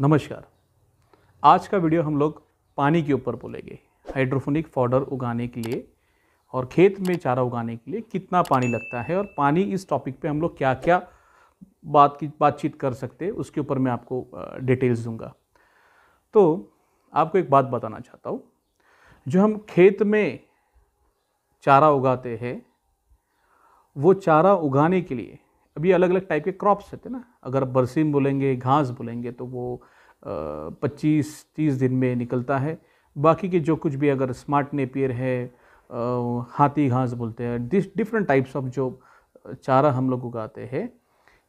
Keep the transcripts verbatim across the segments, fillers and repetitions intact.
नमस्कार। आज का वीडियो हम लोग पानी के ऊपर बोलेंगे। हाइड्रोफोनिक पाउडर उगाने के लिए और खेत में चारा उगाने के लिए कितना पानी लगता है और पानी इस टॉपिक पे हम लोग क्या क्या बात की बातचीत कर सकते हैं उसके ऊपर मैं आपको डिटेल्स दूंगा। तो आपको एक बात बताना चाहता हूँ, जो हम खेत में चारा उगाते हैं वो चारा उगाने के लिए अभी अलग अलग टाइप के क्रॉप्स होते हैं ना। अगर बरसीम बोलेंगे, घास बोलेंगे तो वो पच्चीस तीस दिन में निकलता है। बाकी के जो कुछ भी, अगर स्मार्ट नेपियर है, हाथी घास बोलते हैं, डिफरेंट टाइप्स ऑफ जो चारा हम लोग उगाते हैं,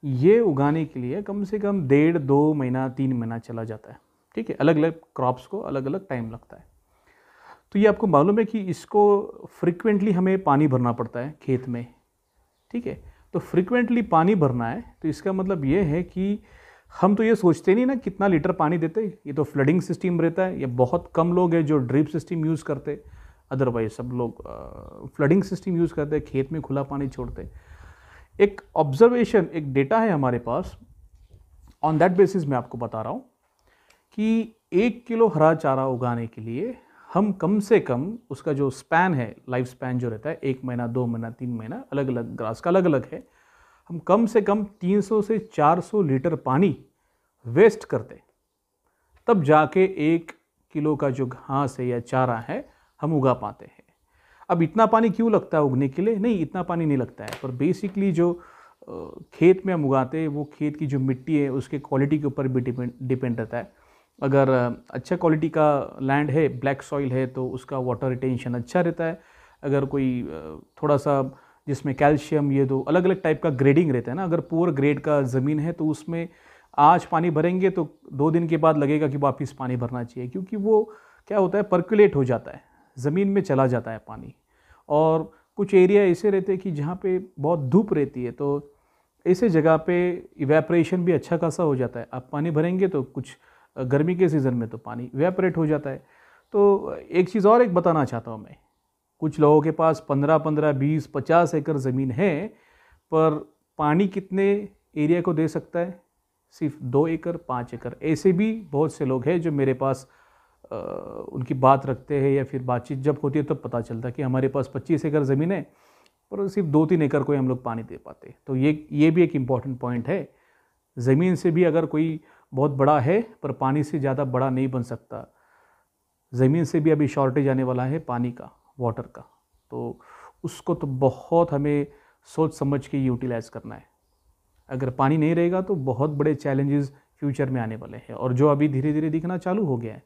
ये उगाने के लिए कम से कम डेढ़ दो महीना तीन महीना चला जाता है। ठीक है, अलग अलग क्रॉप्स को अलग अलग टाइम लगता है। तो ये आपको मालूम है कि इसको फ्रिक्वेंटली हमें पानी भरना पड़ता है खेत में। ठीक है, तो फ्रिक्वेंटली पानी भरना है तो इसका मतलब ये है कि हम तो ये सोचते नहीं ना कितना लीटर पानी देते। ये तो फ्लडिंग सिस्टम रहता है, ये बहुत कम लोग हैं जो ड्रिप सिस्टम यूज़ करते, अदरवाइज सब लोग फ्लडिंग सिस्टम यूज़ करते, खेत में खुला पानी छोड़ते। एक ऑब्जर्वेशन, एक डेटा है हमारे पास, ऑन दैट बेसिस मैं आपको बता रहा हूँ कि एक किलो हरा चारा उगाने के लिए हम कम से कम उसका जो स्पैन है, लाइफ स्पैन जो रहता है, एक महीना दो महीना तीन महीना, अलग अलग ग्रास का अलग अलग है, हम कम से कम तीन सौ से चार सौ लीटर पानी वेस्ट करते, तब जाके एक किलो का जो घास है या चारा है हम उगा पाते हैं। अब इतना पानी क्यों लगता है उगने के लिए? नहीं, इतना पानी नहीं लगता है, पर बेसिकली जो खेत में हम उगाते हैं वो खेत की जो मिट्टी है उसके क्वालिटी के ऊपर भी डिपेंड डिपेंड रहता है। अगर अच्छा क्वालिटी का लैंड है, ब्लैक सॉइल है, तो उसका वाटर रिटेंशन अच्छा रहता है। अगर कोई थोड़ा सा जिसमें कैल्शियम, ये दो अलग अलग टाइप का ग्रेडिंग रहता है ना। अगर पुअर ग्रेड का ज़मीन है तो उसमें आज पानी भरेंगे तो दो दिन के बाद लगेगा कि वापस पानी भरना चाहिए, क्योंकि वो क्या होता है, परक्यूलेट हो जाता है, ज़मीन में चला जाता है पानी। और कुछ एरिया ऐसे रहते हैं कि जहाँ पे बहुत धूप रहती है, तो ऐसे जगह पे इवेपरेशन भी अच्छा खासा हो जाता है। आप पानी भरेंगे तो कुछ गर्मी के सीज़न में तो पानी इवेपरेट हो जाता है। तो एक चीज़ और एक बताना चाहता हूँ मैं, कुछ लोगों के पास पंद्रह पंद्रह बीस पचास एकड़ ज़मीन है, पर पानी कितने एरिया को दे सकता है? सिर्फ दो एकड़ पाँच एकड़। ऐसे भी बहुत से लोग हैं जो मेरे पास आ, उनकी बात रखते हैं या फिर बातचीत जब होती है तब तो पता चलता है कि हमारे पास पच्चीस एकड़ ज़मीन है पर सिर्फ दो तीन एकड़ को हम लोग पानी दे पाते। तो ये ये भी एक इम्पॉर्टेंट पॉइंट है। ज़मीन से भी अगर कोई बहुत बड़ा है पर पानी से ज़्यादा बड़ा नहीं बन सकता। ज़मीन से भी अभी शॉर्टेज आने वाला है पानी का, वाटर का, तो उसको तो बहुत हमें सोच समझ के यूटिलाइज़ करना है। अगर पानी नहीं रहेगा तो बहुत बड़े चैलेंजेस फ्यूचर में आने वाले हैं, और जो अभी धीरे धीरे दिखना चालू हो गया है।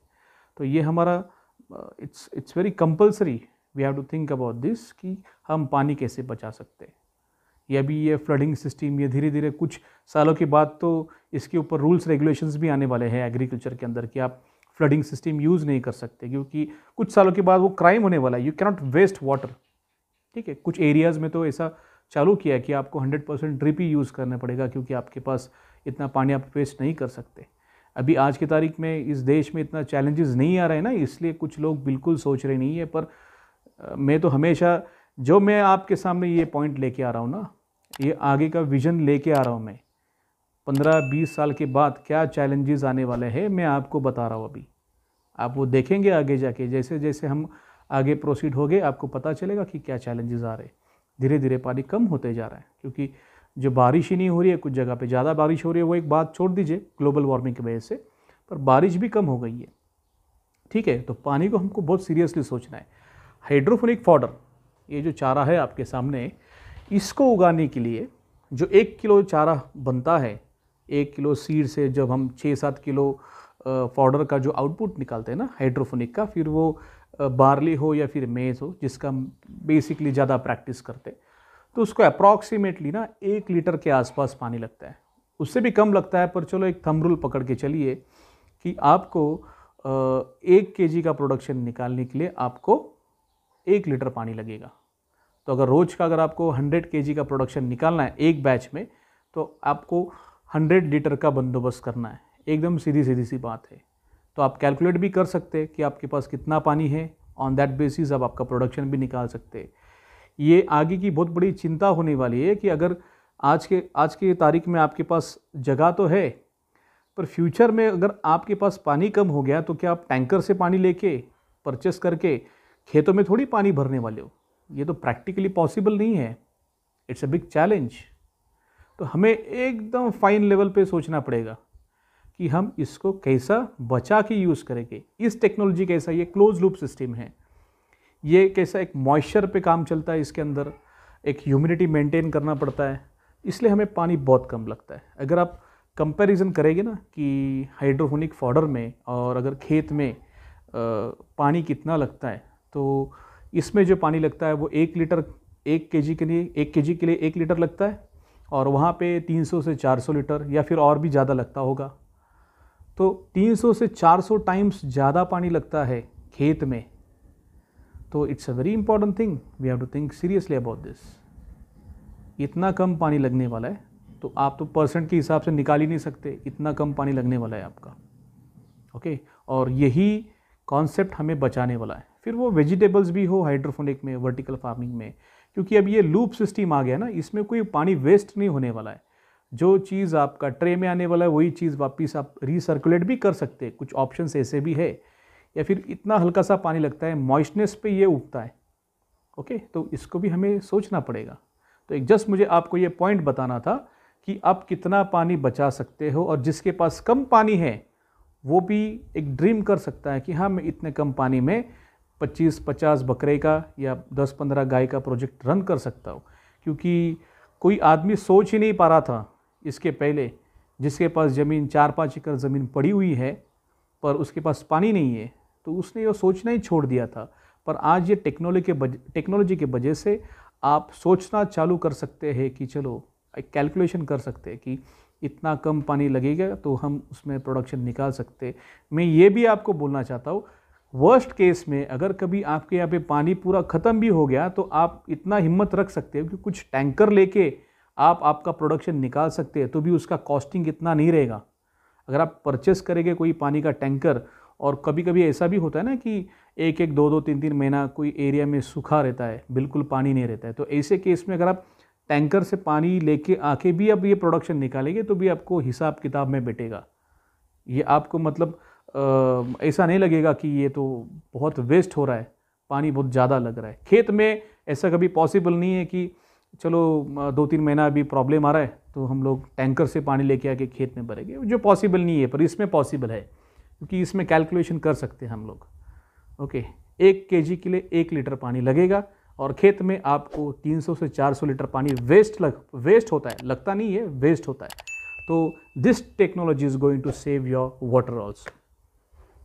तो ये हमारा it's it's very compulsory, we have to think about this कि हम पानी कैसे बचा सकते हैं। ये अभी ये फ्लडिंग सिस्टम, ये धीरे धीरे कुछ सालों के बाद तो इसके ऊपर रूल्स रेगुलेशंस भी आने वाले हैं एग्रीकल्चर के अंदर कि आप फ्लडिंग सिस्टम यूज़ नहीं कर सकते, क्योंकि कुछ सालों के बाद वो क्राइम होने वाला है। You cannot waste water. ठीक है, कुछ एरियाज़ में तो ऐसा चालू किया है कि आपको हंड्रेड परसेंट ड्रिप ही यूज़ करना पड़ेगा, क्योंकि आपके पास इतना पानी आप वेस्ट नहीं कर सकते। अभी आज की तारीख में इस देश में इतना चैलेंजेस नहीं आ रहे हैं ना, इसलिए कुछ लोग बिल्कुल सोच रहे नहीं है। पर मैं तो हमेशा जो मैं आपके सामने ये पॉइंट लेके आ रहा हूँ ना, ये आगे का विज़न लेके आ रहा हूँ मैं, पंद्रह बीस साल के बाद क्या चैलेंजेस आने वाले हैं मैं आपको बता रहा हूँ। अभी आप वो देखेंगे आगे जाके, जैसे जैसे हम आगे प्रोसीड होंगे आपको पता चलेगा कि क्या चैलेंजेस आ रहे। धीरे धीरे पानी कम होते जा रहा है, क्योंकि जो बारिश ही नहीं हो रही है, कुछ जगह पे ज़्यादा बारिश हो रही है, वो एक बात छोड़ दीजिए ग्लोबल वार्मिंग की वजह से, पर बारिश भी कम हो गई है। ठीक है, तो पानी को हमको बहुत सीरियसली सोचना है। हाइड्रोफोनिक पाउडर, ये जो चारा है आपके सामने, इसको उगाने के लिए जो एक किलो चारा बनता है, एक किलो सीड से जब हम छः सात किलो पाउडर का जो आउटपुट निकालते हैं ना हाइड्रोफोनिक का, फिर वो बार्ली हो या फिर मेज हो, जिसका हम बेसिकली ज़्यादा प्रैक्टिस करते हैं, तो उसको अप्रॉक्सीमेटली ना एक लीटर के आसपास पानी लगता है। उससे भी कम लगता है, पर चलो एक थंब रूल पकड़ के चलिए कि आपको एक केजी का प्रोडक्शन निकालने के लिए आपको एक लीटर पानी लगेगा। तो अगर रोज़ का अगर आपको हंड्रेड केजी का प्रोडक्शन निकालना है एक बैच में, तो आपको हंड्रेड लीटर का बंदोबस्त करना है। एकदम सीधी सीधी सी बात है। तो आप कैलकुलेट भी कर सकते हैं कि आपके पास कितना पानी है, ऑन दैट बेसिस आप आपका प्रोडक्शन भी निकाल सकते हैं। ये आगे की बहुत बड़ी चिंता होने वाली है कि अगर आज के आज की तारीख में आपके पास जगह तो है, पर फ्यूचर में अगर आपके पास पानी कम हो गया तो क्या आप टैंकर से पानी लेके परचेस करके खेतों में थोड़ी पानी भरने वाले हो, ये तो प्रैक्टिकली पॉसिबल नहीं है। It's a big challenge. तो हमें एकदम फाइन लेवल पे सोचना पड़ेगा कि हम इसको कैसा बचा के यूज़ करेंगे। इस टेक्नोलॉजी कैसा, ये क्लोज लूप सिस्टम है, ये कैसा एक मॉइस्चर पे काम चलता है, इसके अंदर एक ह्यूमिडिटी मेंटेन करना पड़ता है, इसलिए हमें पानी बहुत कम लगता है। अगर आप कंपैरिजन करेंगे ना कि हाइड्रोपोनिक फॉडर में और अगर खेत में आ, पानी कितना लगता है, तो इसमें जो पानी लगता है वो एक लीटर एक केजी के लिए एक केजी के लिए एक लीटर लगता है और वहाँ पे तीन सौ से चार सौ लीटर या फिर और भी ज़्यादा लगता होगा। तो तीन सौ से चार सौ टाइम्स ज़्यादा पानी लगता है खेत में। तो it's a very important thing, we have to think seriously about this. इतना कम पानी लगने वाला है, तो आप तो परसेंट के हिसाब से निकाल ही नहीं सकते, इतना कम पानी लगने वाला है आपका। ओके, और यही कॉन्सेप्ट हमें बचाने वाला है। फिर वो वेजिटेबल्स भी हो हाइड्रोपोनिक में, वर्टिकल फार्मिंग में, क्योंकि अब ये लूप सिस्टम आ गया ना, इसमें कोई पानी वेस्ट नहीं होने वाला है। जो चीज़ आपका ट्रे में आने वाला है वही चीज़ वापस आप रिसर्कुलेट भी कर सकते हैं। कुछ ऑप्शंस ऐसे भी है। या फिर इतना हल्का सा पानी लगता है, मॉइस्टनेस पे ये उगता है। ओके, तो इसको भी हमें सोचना पड़ेगा। तो एक जस्ट मुझे आपको ये पॉइंट बताना था कि आप कितना पानी बचा सकते हो, और जिसके पास कम पानी है वो भी एक ड्रीम कर सकता है कि हाँ, मैं इतने कम पानी में पच्चीस पचास बकरे का या दस पंद्रह गाय का प्रोजेक्ट रन कर सकता हूँ। क्योंकि कोई आदमी सोच ही नहीं पा रहा था इसके पहले, जिसके पास ज़मीन चार पाँच एकड़ ज़मीन पड़ी हुई है पर उसके पास पानी नहीं है, तो उसने ये सोचना ही छोड़ दिया था। पर आज ये टेक्नोलॉजी के बज टेक्नोलॉजी के वजह से आप सोचना चालू कर सकते हैं कि चलो एक कैलकुलेशन कर सकते हैं कि इतना कम पानी लगेगा तो हम उसमें प्रोडक्शन निकाल सकते। मैं ये भी आपको बोलना चाहता हूँ, वर्स्ट केस में अगर कभी आपके यहाँ पे पानी पूरा ख़त्म भी हो गया तो आप इतना हिम्मत रख सकते हो कि कुछ टैंकर लेके आप आपका प्रोडक्शन निकाल सकते हैं, तो भी उसका कॉस्टिंग इतना नहीं रहेगा। अगर आप परचेस करेंगे कोई पानी का टैंकर, और कभी कभी ऐसा भी होता है ना कि एक एक दो दो तीन तीन महीना कोई एरिया में सूखा रहता है, बिल्कुल पानी नहीं रहता है, तो ऐसे केस में अगर आप टैंकर से पानी लेके आके भी आप ये प्रोडक्शन निकालेंगे तो भी आपको हिसाब किताब में बैठेगा। ये आपको मतलब ऐसा नहीं लगेगा कि ये तो बहुत वेस्ट हो रहा है, पानी बहुत ज़्यादा लग रहा है। खेत में ऐसा कभी पॉसिबल नहीं है कि चलो दो तीन महीना अभी प्रॉब्लम आ रहा है तो हम लोग टैंकर से पानी लेके आके खेत में भरेंगे, जो पॉसिबल नहीं है, पर इसमें पॉसिबल है क्योंकि इसमें कैलकुलेशन कर सकते हैं हम लोग। ओके, एक केजी के लिए एक लीटर पानी लगेगा और खेत में आपको तीन सौ से चार सौ लीटर पानी वेस्ट लग वेस्ट होता है लगता नहीं है, वेस्ट होता है। तो this technology is going to save your water also.